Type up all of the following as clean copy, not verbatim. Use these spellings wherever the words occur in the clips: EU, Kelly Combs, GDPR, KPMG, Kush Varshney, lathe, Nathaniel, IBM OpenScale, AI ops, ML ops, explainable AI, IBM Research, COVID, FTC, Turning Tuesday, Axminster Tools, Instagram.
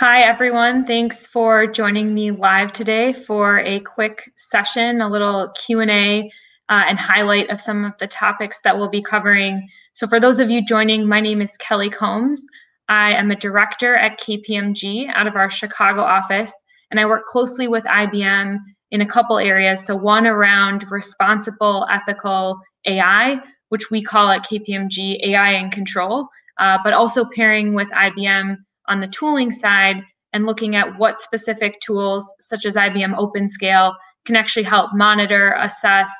Hi, everyone. Thanks for joining me live today for a quick session, a little Q&A and highlight of some of the topics that we'll be covering. So for those of you joining, my name is Kelly Combs. I am a director at KPMG out of our Chicago office, and I work closely with IBM in a couple areas. So one around responsible ethical AI, which we call at KPMG AI in control, but also pairing with IBM on the tooling side and looking at what specific tools, such as IBM OpenScale, can actually help monitor, assess,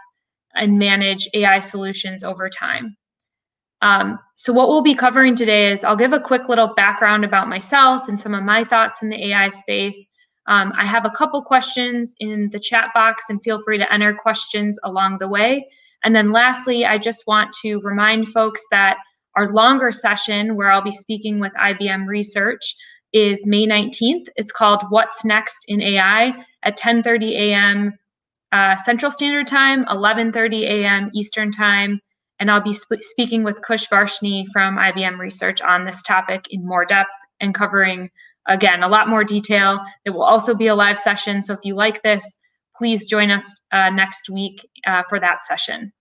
and manage AI solutions over time. So what we'll be covering today is I'll give a quick little background about myself and some of my thoughts in the AI space. I have a couple questions in the chat box, and feel free to enter questions along the way. And then lastly, I just want to remind folks that our longer session, where I'll be speaking with IBM Research, is May 19th. It's called What's Next in AI at 10:30 a.m. Central Standard Time, 11:30 a.m. Eastern Time. And I'll be speaking with Kush Varshney from IBM Research on this topic in more depth and covering, again, a lot more detail. It will also be a live session. So if you like this, please join us next week for that session.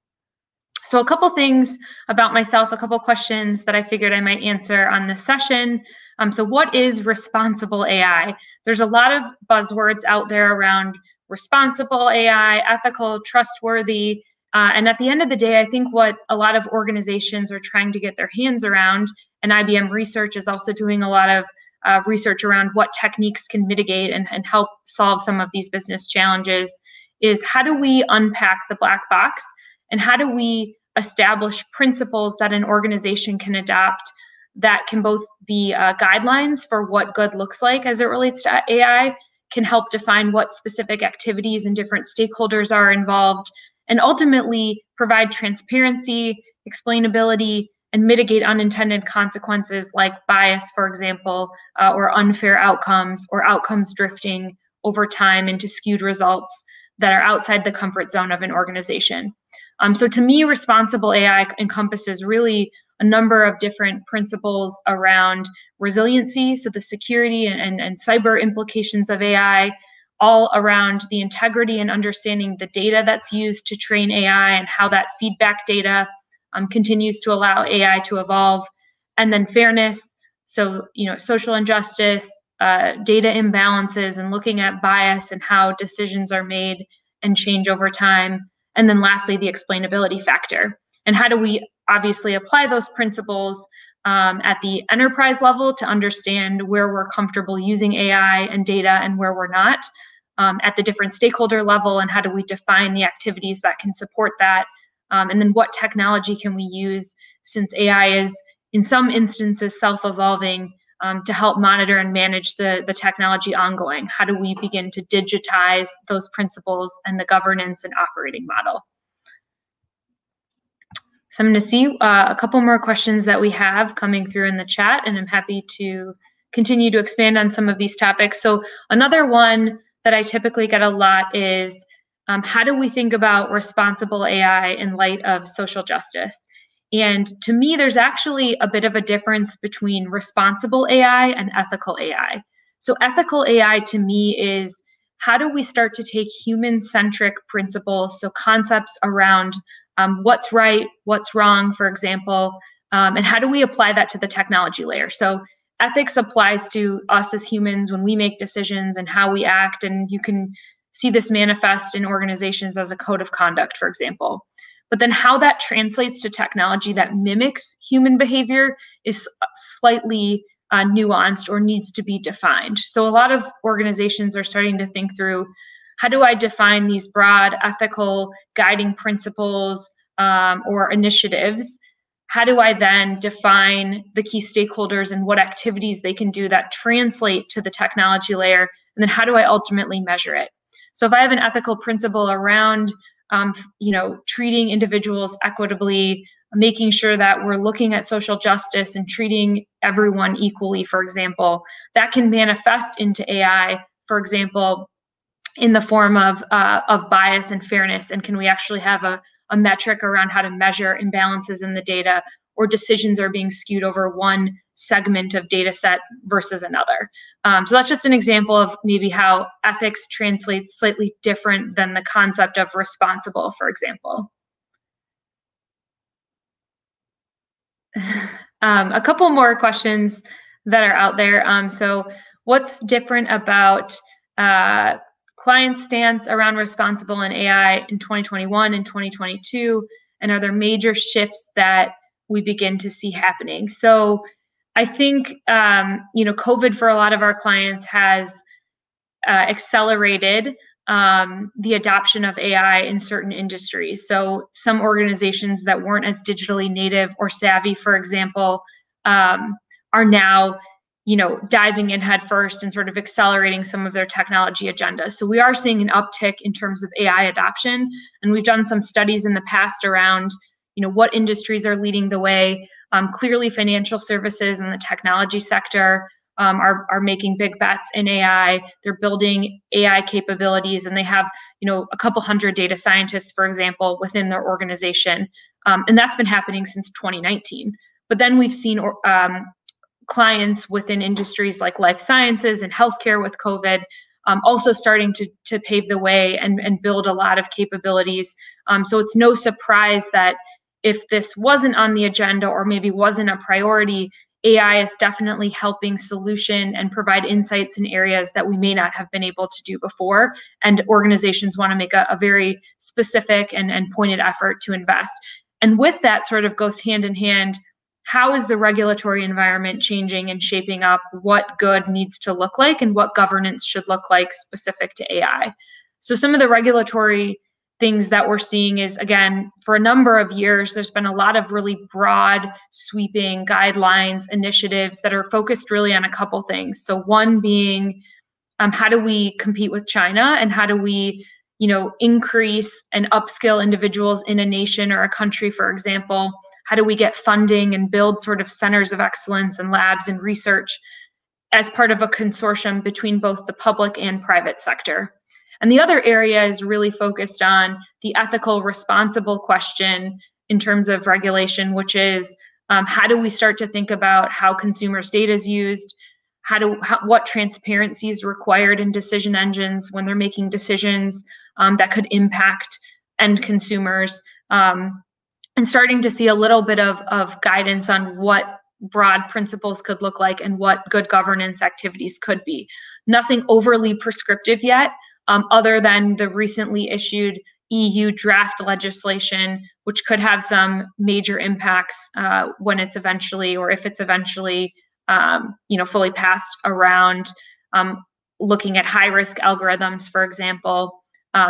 So a couple things about myself, a couple questions that I figured I might answer on this session. So what is responsible AI? There's a lot of buzzwords out there around responsible AI, ethical, trustworthy. And at the end of the day, I think what a lot of organizations are trying to get their hands around, and IBM Research is also doing a lot of research around what techniques can mitigate and help solve some of these business challenges, is how do we unpack the black box? And how do we establish principles that an organization can adopt that can both be guidelines for what good looks like as it relates to AI, can help define what specific activities and different stakeholders are involved, and ultimately provide transparency, explainability, and mitigate unintended consequences like bias, for example, or unfair outcomes or outcomes drifting over time into skewed results that are outside the comfort zone of an organization. So to me, responsible AI encompasses really a number of different principles around resiliency, so the security and cyber implications of AI, all around the integrity and understanding the data that's used to train AI and how that feedback data continues to allow AI to evolve, and then fairness, so social injustice, data imbalances, and looking at bias and how decisions are made and change over time. And then lastly, the explainability factor. And how do we obviously apply those principles at the enterprise level to understand where we're comfortable using AI and data and where we're not, at the different stakeholder level, and how do we define the activities that can support that? And then what technology can we use, since AI is in some instances self-evolving, to help monitor and manage the technology ongoing? How do we begin to digitize those principles and the governance and operating model? So I'm going to see a couple more questions that we have coming through in the chat, and I'm happy to continue to expand on some of these topics. So another one that I typically get a lot is, how do we think about responsible AI in light of social justice? And to me, there's actually a bit of a difference between responsible AI and ethical AI. So ethical AI to me is, how do we start to take human-centric principles, so concepts around what's right, what's wrong, for example, and how do we apply that to the technology layer? So ethics applies to us as humans when we make decisions and how we act, and you can see this manifest in organizations as a code of conduct, for example. But then how that translates to technology that mimics human behavior is slightly nuanced or needs to be defined. So a lot of organizations are starting to think through, how do I define these broad ethical guiding principles or initiatives? How do I then define the key stakeholders and what activities they can do that translate to the technology layer? And then how do I ultimately measure it? So if I have an ethical principle around treating individuals equitably, making sure that we're looking at social justice and treating everyone equally, for example, that can manifest into AI, for example, in the form of bias and fairness. And can we actually have a metric around how to measure imbalances in the data, or decisions are being skewed over one segment of data set versus another. So that's just an example of maybe how ethics translates slightly different than the concept of responsible, for example. A couple more questions that are out there. So what's different about client stance around responsible and AI in 2021 and 2022? And are there major shifts that we begin to see happening? So I think, you know, COVID for a lot of our clients has accelerated the adoption of AI in certain industries. So some organizations that weren't as digitally native or savvy, for example, are now, you know, diving in headfirst and sort of accelerating some of their technology agendas. So we are seeing an uptick in terms of AI adoption. And we've done some studies in the past around, you know, what industries are leading the way. Clearly, financial services and the technology sector are making big bets in AI. They're building AI capabilities, and they have, you know, a couple hundred data scientists, for example, within their organization. And that's been happening since 2019. But then we've seen clients within industries like life sciences and healthcare with COVID also starting to pave the way and build a lot of capabilities. So it's no surprise that if this wasn't on the agenda or maybe wasn't a priority, AI is definitely helping solution and provide insights in areas that we may not have been able to do before. And organizations want to make a very specific and pointed effort to invest. And with that sort of goes hand in hand, how is the regulatory environment changing and shaping up what good needs to look like and what governance should look like specific to AI? So some of the regulatory things that we're seeing is, again, for a number of years, there's been a lot of really broad, sweeping guidelines, initiatives that are focused really on a couple things. So one being, how do we compete with China, and how do we, you know, increase and upskill individuals in a nation or a country, for example? How do we get funding and build sort of centers of excellence and labs and research as part of a consortium between both the public and private sector? And the other area is really focused on the ethical, responsible question in terms of regulation, which is how do we start to think about how consumers' data is used, what transparency is required in decision engines when they're making decisions that could impact end consumers, and starting to see a little bit of guidance on what broad principles could look like and what good governance activities could be. Nothing overly prescriptive yet, other than the recently issued EU draft legislation, which could have some major impacts when it's eventually, or if it's eventually, you know, fully passed, around looking at high-risk algorithms, for example,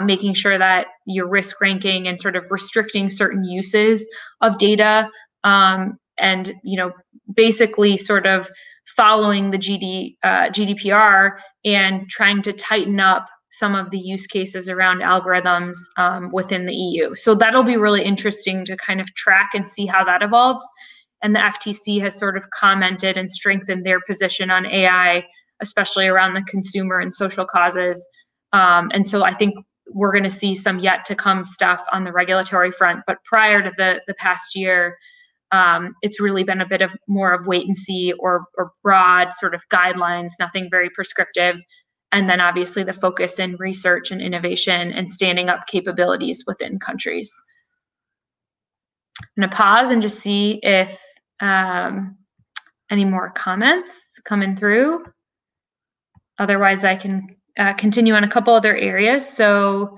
making sure that your risk ranking and sort of restricting certain uses of data, and, you know, basically sort of following the GDPR and trying to tighten up some of the use cases around algorithms within the EU. So that'll be really interesting to kind of track and see how that evolves. And the FTC has sort of commented and strengthened their position on AI, especially around the consumer and social causes. And so I think we're going to see some yet to come stuff on the regulatory front. But prior to the past year, it's really been a bit of more of wait and see, or broad sort of guidelines, nothing very prescriptive. And then obviously the focus in research and innovation and standing up capabilities within countries. I'm gonna pause and just see if any more comments coming through. Otherwise, I can continue on a couple other areas. So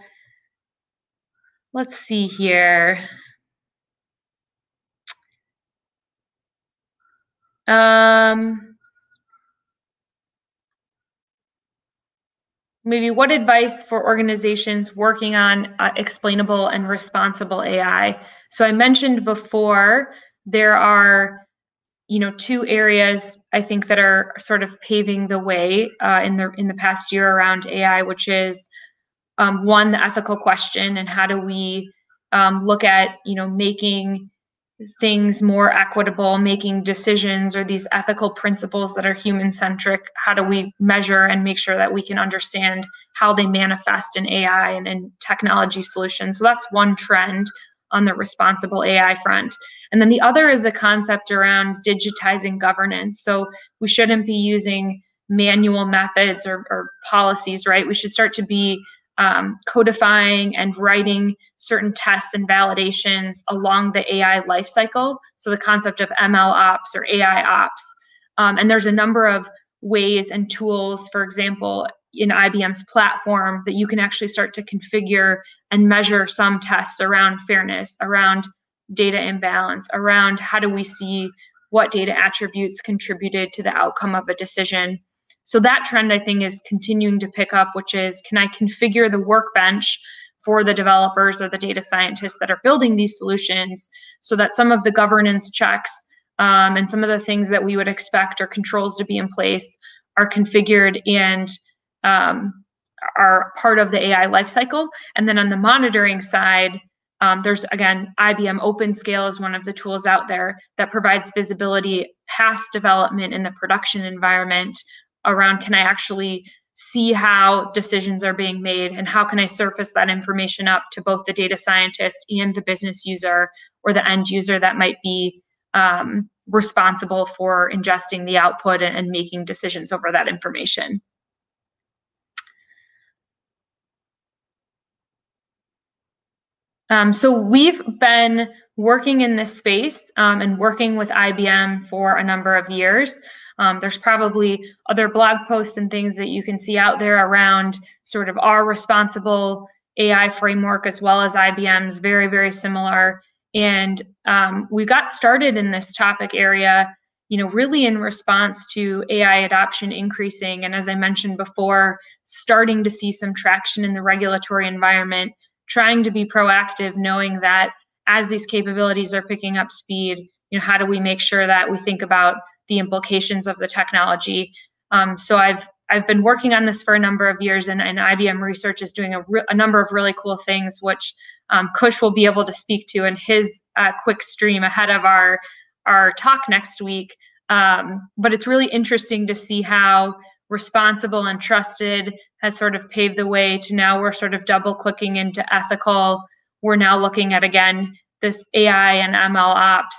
let's see here. Maybe what advice for organizations working on explainable and responsible AI? So I mentioned before, there are, you know, two areas I think that are sort of paving the way in the past year around AI, which is one, the ethical question, and how do we look at, you know, making things more equitable, making decisions, or these ethical principles that are human-centric. How do we measure and make sure that we can understand how they manifest in AI and in technology solutions? So that's one trend on the responsible AI front. And then the other is a concept around digitizing governance. So we shouldn't be using manual methods or policies, right? We should start to be codifying and writing certain tests and validations along the AI lifecycle. So the concept of ML ops or AI ops. And there's a number of ways and tools, for example, in IBM's platform that you can actually start to configure and measure some tests around fairness, around data imbalance, around how do we see what data attributes contributed to the outcome of a decision. So that trend, I think, is continuing to pick up, which is, can I configure the workbench for the developers or the data scientists that are building these solutions so that some of the governance checks and some of the things that we would expect or controls to be in place are configured and are part of the AI lifecycle. And then on the monitoring side, there's, again, IBM OpenScale is one of the tools out there that provides visibility past development in the production environment around, can I actually see how decisions are being made and how can I surface that information up to both the data scientist and the business user or the end user that might be responsible for ingesting the output and making decisions over that information. So we've been working in this space and working with IBM for a number of years. There's probably other blog posts and things that you can see out there around sort of our responsible AI framework as well as IBM's, very, very similar. And we got started in this topic area, you know, really in response to AI adoption increasing. And as I mentioned before, starting to see some traction in the regulatory environment, trying to be proactive, knowing that as these capabilities are picking up speed, you know, how do we make sure that we think about the implications of the technology? So I've been working on this for a number of years, and IBM Research is doing a number of really cool things, which Kush will be able to speak to in his quick stream ahead of our talk next week. But it's really interesting to see how responsible and trusted has sort of paved the way to now we're sort of double clicking into ethical. We're now looking at, again, this AI and ML ops,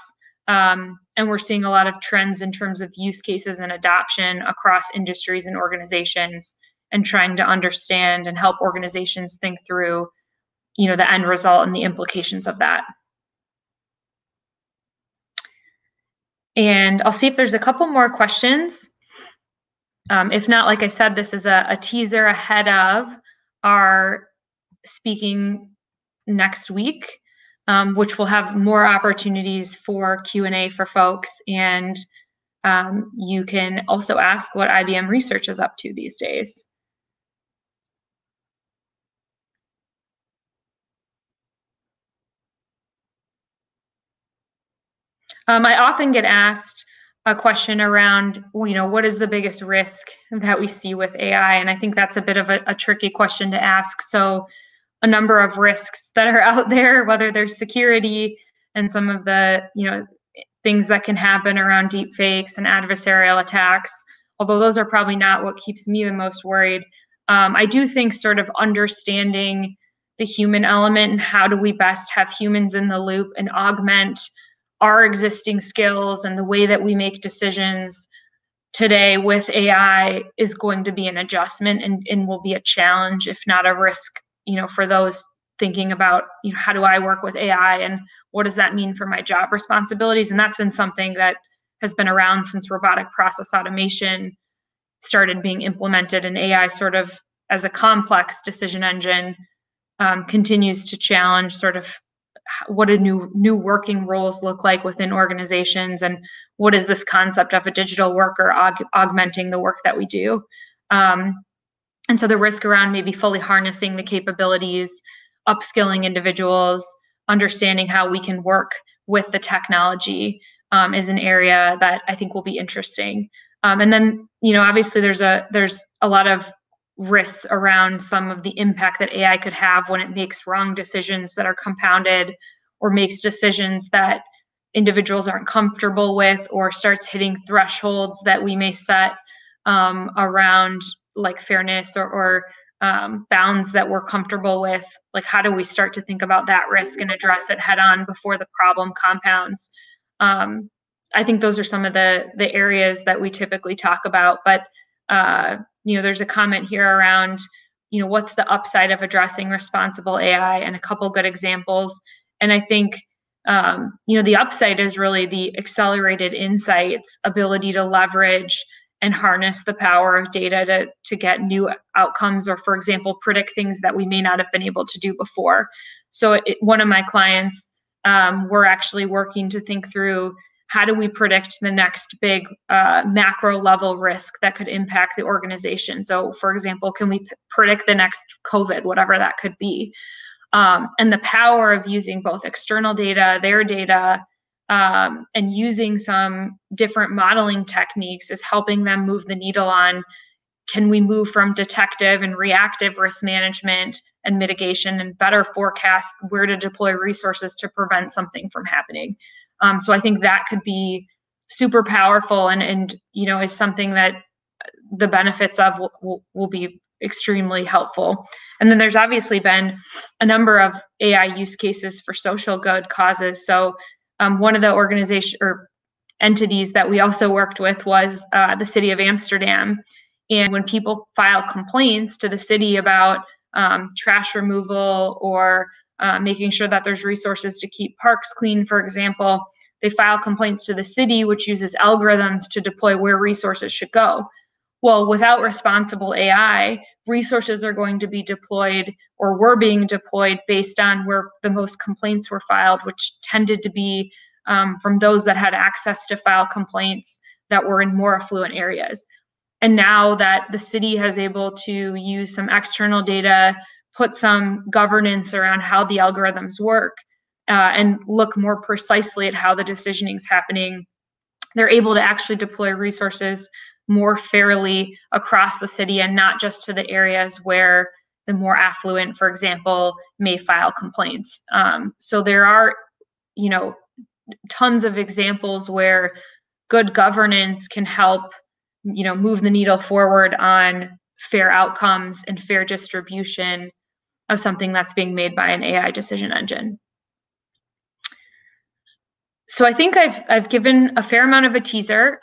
and we're seeing a lot of trends in terms of use cases and adoption across industries and organizations, and trying to understand and help organizations think through, you know, the end result and the implications of that. And I'll see if there's a couple more questions. If not, like I said, this is a teaser ahead of our speaking next week, which will have more opportunities for Q&A for folks. And you can also ask what IBM Research is up to these days. I often get asked a question around, you know, what is the biggest risk that we see with AI? And I think that's a bit of a tricky question to ask. So a number of risks that are out there, whether there's security and some of the, you know, things that can happen around deep fakes and adversarial attacks, although those are probably not what keeps me the most worried. I do think sort of understanding the human element and how do we best have humans in the loop and augment our existing skills and the way that we make decisions today with AI is going to be an adjustment and will be a challenge, if not a risk, you know, for those thinking about, you know, how do I work with AI and what does that mean for my job responsibilities? And that's been something that has been around since robotic process automation started being implemented, and AI sort of as a complex decision engine continues to challenge sort of what do new working roles look like within organizations, and what is this concept of a digital worker augmenting the work that we do? And so the risk around maybe fully harnessing the capabilities, upskilling individuals, understanding how we can work with the technology is an area that I think will be interesting. And then, you know, obviously there's a lot of risks around some of the impact that AI could have when it makes wrong decisions that are compounded, or makes decisions that individuals aren't comfortable with, or starts hitting thresholds that we may set around like fairness or bounds that we're comfortable with? Like, how do we start to think about that risk and address it head on before the problem compounds? I think those are some of the areas that we typically talk about. But, you know, there's a comment here around, you know, what's the upside of addressing responsible AI, and a couple good examples. And I think, you know, the upside is really the accelerated insights, ability to leverage and harness the power of data to get new outcomes, or, for example, predict things that we may not have been able to do before. So one of my clients, we're actually working to think through, how do we predict the next big macro level risk that could impact the organization? So, for example, can we predict the next COVID, whatever that could be? And the power of using both external data, their data, and using some different modeling techniques is helping them move the needle on, can we move from detective and reactive risk management and mitigation and better forecast where to deploy resources to prevent something from happening? So I think that could be super powerful, and you know, is something that the benefits of will be extremely helpful. And then there's obviously been a number of AI use cases for social good causes. So one of the organization or entities that we also worked with was the city of Amsterdam. And when people file complaints to the city about trash removal or making sure that there's resources to keep parks clean, for example, they file complaints to the city, which uses algorithms to deploy where resources should go. Well, without responsible AI, resources are going to be deployed, or were being deployed, based on where the most complaints were filed, which tended to be from those that had access to file complaints that were in more affluent areas. And now that the city has able to use some external data, put some governance around how the algorithms work, and look more precisely at how the decisioning is happening, they're able to actually deploy resources more fairly across the city, and not just to the areas where the more affluent, for example, may file complaints. So there are, you know, tons of examples where good governance can help, you know, move the needle forward on fair outcomes and fair distribution of something that's being made by an AI decision engine. So I think I've given a fair amount of a teaser.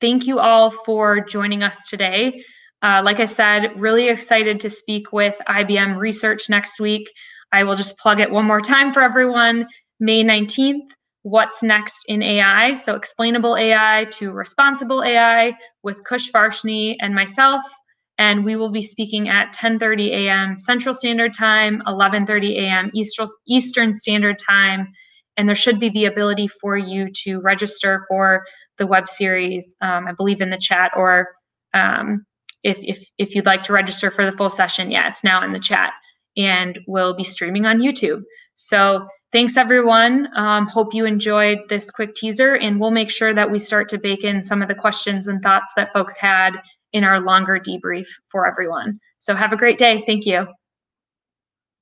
Thank you all for joining us today. Like I said, really excited to speak with IBM Research next week. I will just plug it one more time for everyone. May 19th, What's Next in AI? So Explainable AI to Responsible AI with Kush Varshney and myself. And we will be speaking at 10:30 a.m. Central Standard Time, 11:30 a.m. Eastern Standard Time. And there should be the ability for you to register for the web series, I believe, in the chat, or if you'd like to register for the full session, yeah, it's now in the chat, and we'll be streaming on YouTube. So thanks, everyone. Hope you enjoyed this quick teaser, and we'll make sure that we start to bake in some of the questions and thoughts that folks had in our longer debrief for everyone. So have a great day. Thank you.